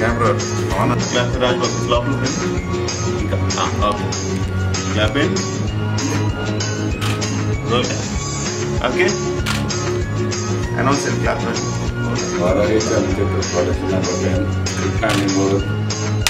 Camera on a glass raj versus lawful fin. Okay. Announce and clap.